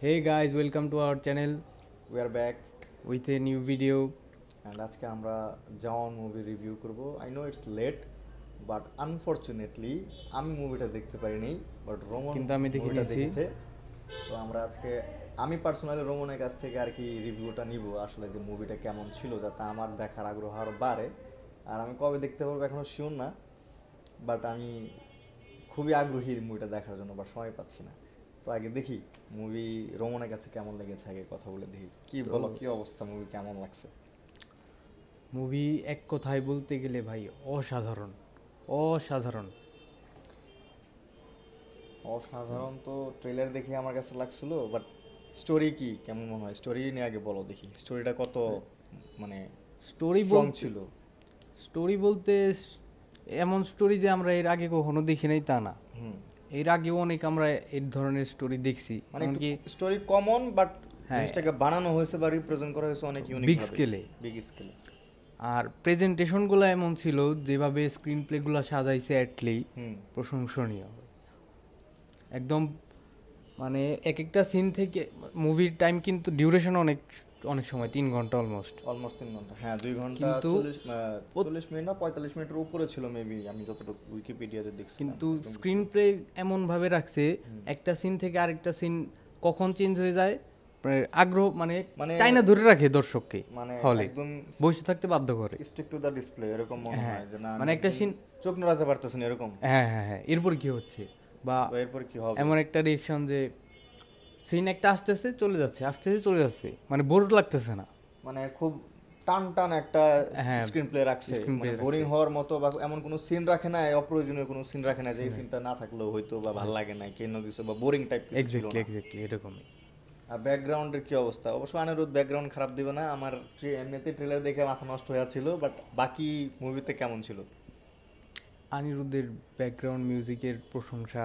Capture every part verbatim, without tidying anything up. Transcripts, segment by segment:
Hey guys, welcome to our channel. We are back with a new video. And today we will review Jawan movie. I know it's late, but unfortunately, I am not able to see the movie. But Roman movie. So today, I personally Roman has said review ta nibo. Actually, the movie is camon chilo. Jata amar dekhar agro har bare. And I am kobe dekhte parbo ekhono sure na. But I am খুবই আগ্রহী মুভিটা দেখার জন্য বা সময় পাচ্ছি না তো আগে দেখি মুভি রোমানের কাছে কেমন লেগেছে আগে কথা বলে দেখি কি বলো কি অবস্থা মুভি কেমন লাগছে মুভি এক কথায় বলতে গেলে ভাই অসাধারণ অসাধারণ অসাধারণ তো ট্রেলার দেখে আমার কাছে লাগছিল বাট স্টোরি কি কেমন মনে হয় স্টোরি নিয়ে আগে বলো দেখি স্টোরিটা কত মানে স্টোরি বং ছিল স্টোরি বলতে এমন স্টোরি যে আমরা এর আগে কখনো দেখি নাই তা না হুম এর আগে অনেক আমরা এই ধরনের স্টোরি দেখছি মানে কি স্টোরি কমন বাট জিনিসটাকে বানানো হয়েছে বা রিপ্রেজেন্ট করা হয়েছে অনেক ইউনিক বিগ স্কেলে বিগ স্কেলে আর প্রেজেন্টেশন গুলো এমন ছিল যেভাবে স্ক্রিন প্লে গুলো সাজাইছে এটলি প্রশংসনীয় একদম মানে এক একটা সিন থেকে মুভির টাইম কিন্তু ডিউরেশন অনেক অনেক সময় তিন ঘন্টা অলমোস্ট অলমোস্ট তিন ঘন্টা হ্যাঁ দুই ঘন্টা চল্লিশ মিনিট না পঁয়তাল্লিশ মিনিটের উপরে ছিল মেবি আমি যতটুকু উইকিপিডিয়াতে দেখছি কিন্তু স্ক্রিন প্লে এমন ভাবে রাখছে একটা সিন থেকে আরেকটা সিন কখন চেঞ্জ হয়ে যায় আগ্রহ মানে টাইনা ধরে রাখে দর্শককে মানে একদম বসে থাকতে বাধ্য করে স্টিক টু দা ডিসপ্লে এরকম মনে হয় যে না মানে একটা সিন চোখ নাড়াতে পারতেছ না এরকম হ্যাঁ হ্যাঁ হ্যাঁ এরপর কি হচ্ছে বা এরপর কি হবে এমন একটা রিঅ্যাকশন যে সিন একটা আসতেছে চলে যাচ্ছে আসতেছে চলে যাচ্ছে মানে বোর লাগতেছে না মানে খুব টান টান একটা স্ক্রিন প্লে রাখছে মানে বোরিং হওয়ার মতো বা এমন কোনো সিন রাখে না অপ্রয়োজনীয় কোনো সিন রাখে না যে এই সিনটা না থাকলেও হয়তো বা ভালো লাগে না কেন দিছে বা বোরিং টাইপ কিছু এক্স্যাক্টলি এক্স্যাক্টলি এরকমই আর ব্যাকগ্রাউন্ডের কি অবস্থা অবশ্য আনিরুদ্ধ ব্যাকগ্রাউন্ড খারাপ দিবে না আমার এমনিতেই ট্রেলার দেখে মাথা নষ্ট হয়ে যাচ্ছিল বাট বাকি মুভিতে কেমন ছিল আনিরুদ্ধের ব্যাকগ্রাউন্ড মিউজিকের প্রশংসা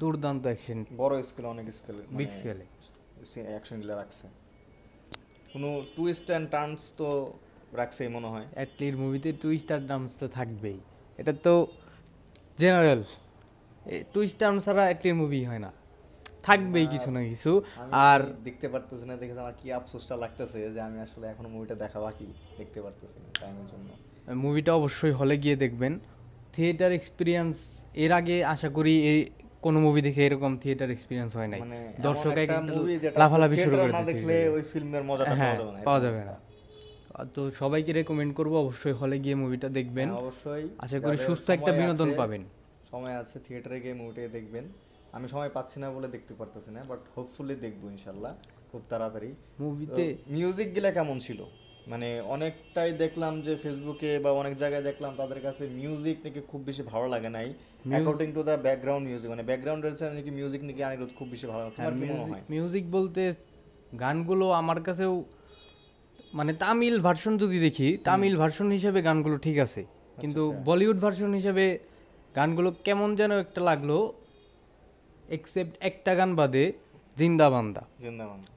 দুর্দান্ত অ্যাকশন বড় স্কেলে অনেক স্কেলে বিগ স্কেলে অ্যাকশন গুলো রাখছে কোনো টুইস্ট এন্ড টার্নস তো রাখছেই মনে হয় অ্যাটলির মুভিতে টুইস্ট আর টার্নস তো থাকবেই এটা তো জেনারেল টুইস্ট টার্ন ছাড়া অ্যাটলির মুভি হয় না থাকবেই কিছু না কিছু আর দেখতে পারতেছি না দেখে আমার কি আফসোসটা লাগতেছে যে আমি আসলে এখনো মুভিটা দেখা বাকি দেখতে পারতেছি না টাইমের জন্য মুভিটা অবশ্যই হলে গিয়ে দেখবেন থিয়েটার এক্সপেরিয়েন্স এর আগে আশা করি এই কোন মুভি দেখে এরকম থিয়েটার এক্সপেরিয়েন্স হয় নাই দর্শক একটা মুভি যেটা লাফালাফি শুরু করে না দেখলে ওই ফিল্মের মজাটা পাওয়া যাবে না তো সবাইকে রেকমেন্ড করব অবশ্যই হলে গিয়ে মুভিটা দেখবেন অবশ্যই আশা করি সুস্থ একটা বিনোদন পাবেন সময় আছে থিয়েটারে গিয়ে মুভিটা দেখবেন আমি সময় পাচ্ছি না বলে দেখতে পারতেছি না বাট হোপফুলি দেখব ইনশাআল্লাহ খুব তাড়াতাড়ি মুভিতে মিউজিক গুলো কেমন ছিল মানে অনেকটাই দেখলাম যে ফেসবুকে বা অনেক জায়গায় দেখলাম তাদের কাছে মিউজিক নাকি খুব বেশি ভালো লাগে নাই according to the background music মানে ব্যাকগ্রাউন্ড রেলস নাকি মিউজিক নাকি আনিরুদ্ধ খুব বেশি ভালো লাগে তোমার কি মনে হয় মিউজিক বলতে গানগুলো আমার কাছেও মানে তামিল ভার্সন যদি দেখি তামিল ভার্সন হিসেবে গানগুলো ঠিক আছে কিন্তু বলিউড ভার্সন হিসেবে গানগুলো কেমন যেন একটা লাগলো এক্সেপ্ট একটা গান বাদে জিন্দা বান্দা জিন্দা বান্দা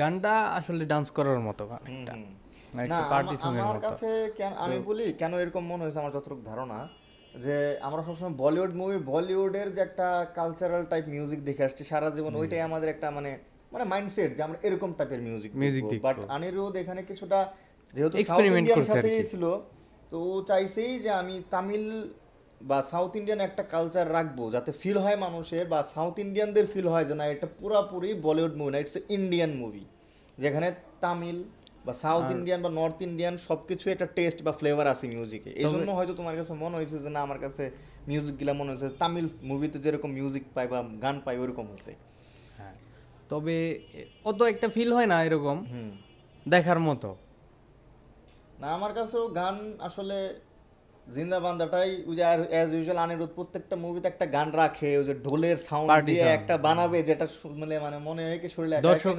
গানটা আসলে ডান্স করার মতো গান একটা না পার্টি সঙ্গের মতো আমার কাছে আমি বলি কেন এরকম মনে হয়েছে আমার যতটুকু ধারণা যে আমরা সবসময় বলিউড মুভি বলিউডের যে একটা কালচারাল টাইপ মিউজিক দেখে আসছি সারা জীবন ওইটাই আমাদের একটা মানে মানে মাইন্ডসেট যে আমরা এরকম টাইপের মিউজিক মিউজিক বাট আনিরুদ্ধ এখানে কিছুটা যেহেতু সাউথ ইন্ডিয়ান সাথেই ছিল তো ও চাইছেই যে আমি তামিল বা সাউথ ইন্ডিয়ান একটা কালচার রাখবো যাতে ফিল হয় মানুষের বা সাউথ ইন্ডিয়ানদের ফিল হয় যে না এটা পুরাপুরি বলিউড মুভি না ইটস ইন্ডিয়ান মুভি যেখানে তামিল বা সাউথ ইন্ডিয়ান বা নর্থ ইন্ডিয়ান সবকিছু একটা টেস্ট বা ফ্লেভার আছে মিউজিকে এই জন্য হয়তো তোমার কাছে মনে হয়েছে যে না আমার কাছে মিউজিকগুলো মনে হয়েছে তামিল মুভিতে যেরকম মিউজিক পাই বা গান পাই ওরকম হয়েছে হ্যাঁ তবে অত একটা ফিল হয় না এরকম দেখার মতো না আমার কাছেও গান আসলে জিন্দা বান্দাটাই ওই যে অ্যাজ ইউজুয়াল আনিরুদ্ধ প্রত্যেকটা মুভিতে একটা গান রাখে ওই যে ঢোলের সাউন্ড দিয়ে একটা বানাবে যেটা মানে মানে মনে হয় কি শরীরে একটা দর্শক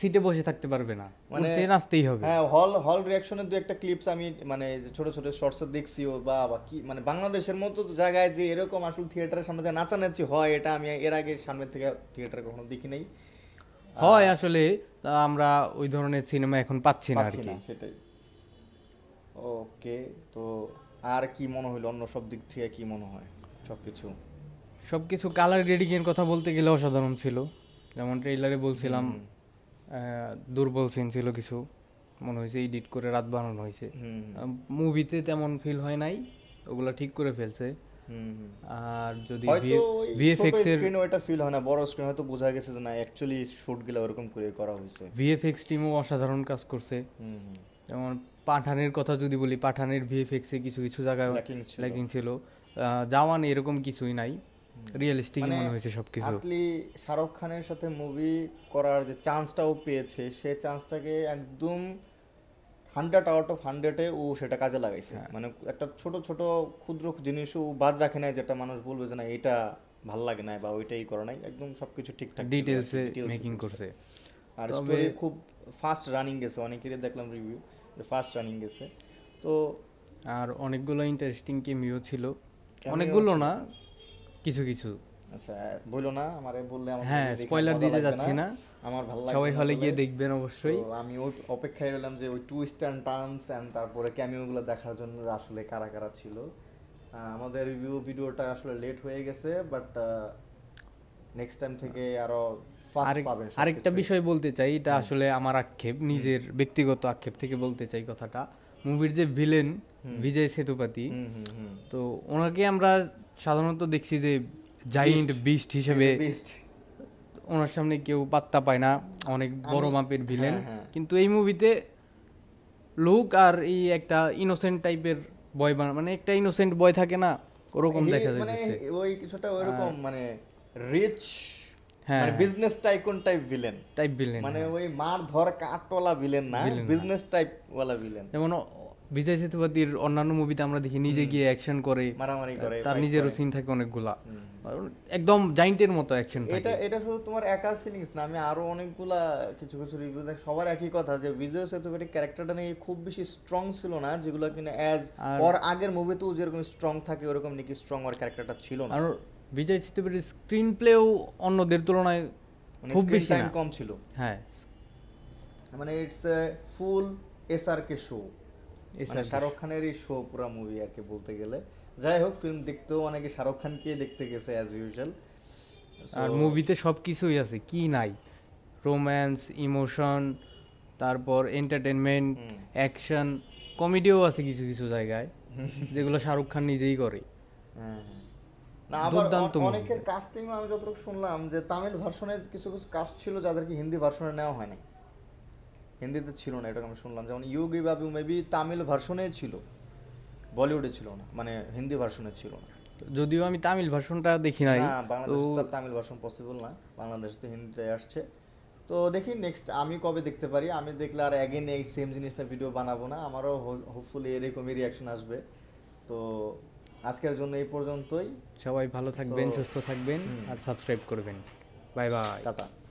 সিটে বসে থাকতে পারবে না মানে নাচতেই হবে। হ্যাঁ হল হল রিঅ্যাকশনের দুই একটা ক্লিপস আমি মানে ছোট ছোট শর্টসে দেখছি ও বাবা কি মানে বাংলাদেশের মতো জায়গায় যে এরকম আসল থিয়েটারের সামনে যে নাচানাচি হয় এটা আমি এর আগে সামনে থেকে থিয়েটারে কখনো দেখি নাই। হয় আসলে আমরা ওই ধরনের সিনেমা এখন পাচ্ছি না আর কি। সেটাই। ওকে তো আর কি মনে হইল অন্য সব দিক থেকে কি মনে হয় সবকিছু সবকিছু কালার গ্রেডিং এর কথা বলতে গেলে অসাধারণ ছিল। যেমন ট্রেইলারে বলছিলাম দুর্বল সিন ছিল কিছু মনে হয়েছে এডিট করে রাত বানানো হয়েছে, মুভিতে তেমন ফিল হয় নাই, ওগুলা ঠিক করে ফেলছে। আর যদি ভিএফএক্স এর স্ক্রিনও এটা ফিল হয় না, বড় স্ক্রিন হয়তো বোঝা গেছে যে না অ্যাকচুয়ালি শুটগুলো এরকম করে করা হয়েছে। ভিএফএক্স টিমও অসাধারণ কাজ করছে। যেমন পাঠানের কথা যদি বলি, পাঠানের ভিএফএক্স এ কিছু কিছু জায়গায় ল্যাকিং ছিল, জাওয়ান এরকম কিছুই নাই, রিয়েলিস্টিক মনে হয়েছে সবকিছু। আসলে শাহরুখ খানের সাথে মুভি করার যে চান্সটাও পেয়েছে সেই চান্সটাকে একদম হান্ড্রেড আউট অফ হান্ড্রেডে ও সেটা কাজে লাগাইছে। মানে একটা ছোট ছোট ক্ষুদ্র জিনিসও বাদ রাখে নাই যেটা মানুষ বলবে যে না এটা ভালো লাগে না বা ওইটাই করে নাই, একদম সবকিছু ঠিকঠাক ডিটেইলসে মেকিং করছে। আর স্টোরি খুব ফাস্ট রানিং গেছে, অনেকেরই দেখলাম রিভিউ ফাস্ট রানিং গেছে তো। আর অনেকগুলো ইন্টারেস্টিং ক্যামিও ছিল, অনেকগুলো না কিছু কিছু। আচ্ছা বলো না আমারে বললে আমি হ্যাঁ স্পয়লার দিতে যাচ্ছি না, আমার ভালো লাগে, সবাই হলে গিয়ে দেখবেন অবশ্যই। আমি ওই অপেক্ষায় রইলাম যে ওই টুইস্ট এন্ড টার্নস এন্ড তারপরে ক্যামিওগুলো দেখার জন্য আসলে কারা কারা ছিল। আমাদের রিভিউ ভিডিওটা আসলে লেট হয়ে গেছে, বাট নেক্সট টাইম থেকে আরো আরেকটা বিষয় বলতে চাই, এটা আসলে আমার আক্ষেপ, নিজের ব্যক্তিগত আক্ষেপ থেকে বলতে চাই কথাটা। মুভির যে ভিলেন বিজয় সেতুপতি, তো ওনাকে আমরা সাধারণত দেখছি যে জায়ান্ট বিস্ট হিসেবে, ওনার সামনে কেউ পাত্তা পায় না, অনেক বড় মাপের ভিলেন। কিন্তু এই মুভিতে লুক আর এই একটা ইনোসেন্ট টাইপের বয়, মানে একটা ইনোসেন্ট বয় থাকে না ওরকম দেখা যাচ্ছে, ওই কিছুটা ওরকম মানে রিচ মানে business tycoon type villain type villain মানে ওই মার ধর কাটওয়ালা ভিলেন না, বিজনেস টাইপ ওয়ালা ভিলেন। যেমন বিজয় সেতুপতির অন্যান্য মুভিতে আমরা দেখি নিজে গিয়ে অ্যাকশন করে, মারামারি করে, তার নিজেরও সিন থাকে অনেকগুলা, একদম জায়ান্টের মতো অ্যাকশন থাকে। এটা এটা শুধু তোমার একার ফিলিংস না, আমি আরো অনেকগুলা কিছু কিছু রিভিউ দেখ সবার একই কথা যে বিজয় সেতুপতির ক্যারেক্টারটা নাকি খুব বেশি স্ট্রং ছিল না, যেগুলো কিনা অ্যাজ ওর আগের মুভিতেও যেরকম স্ট্রং থাকে ওরকম নাকি স্ট্রং ওর ক্যারেক্টারটা ছিল না। আর বিজয় সেতুপতির স্ক্রিন প্লেও অন্যদের তুলনায় খুব বেশি টাইম কম ছিল। হ্যাঁ মানে it's a full SRK show, SR Shahrukh খানের এই শো পুরো মুভি আর কি বলতে গেলে। যাই হোক ফিল্ম দেখতেও অনেকে শাহরুখ খানকে দেখতে গেছে অ্যাজ ইউজুয়াল। আর মুভিতে সবকিছুই আছে, কি নাই, রোম্যান্স, ইমোশন, তারপর এন্টারটেইনমেন্ট, অ্যাকশন, কমেডিও আছে কিছু কিছু জায়গায় যেগুলো শাহরুখ খান নিজেই করে। হ্যাঁ অনেকের কাস্টিং আমি যতটুকু শুনলাম যে তামিল ভার্সনের কিছু কিছু কাস্ট ছিল যাদেরকে হিন্দি ভার্সনে নেওয়া হয়নি, হিন্দিতে ছিল না এরকম আমি শুনলাম। যেমন ইয়োগি বাবু মেবি তামিল ভার্সনে ছিল, বলিউডে ছিল না, মানে হিন্দি ভার্সনে ছিল না। যদিও আমি তামিল ভার্সনটা দেখি নাই, বাংলাদেশে তামিল ভার্সন পসিবল না, বাংলাদেশে তো হিন্দিতে আসছে। তো দেখি নেক্সট আমি কবে দেখতে পারি, আমি দেখলে আর অ্যাগেন এই সেম জিনিসটা ভিডিও বানাবো না, আমারও হোপফুলি এরকমই রিয়াকশন আসবে। তো আজকের জন্য এই পর্যন্তই, সবাই ভালো থাকবেন, সুস্থ থাকবেন আর সাবস্ক্রাইব করবেন। Bye bye, tata.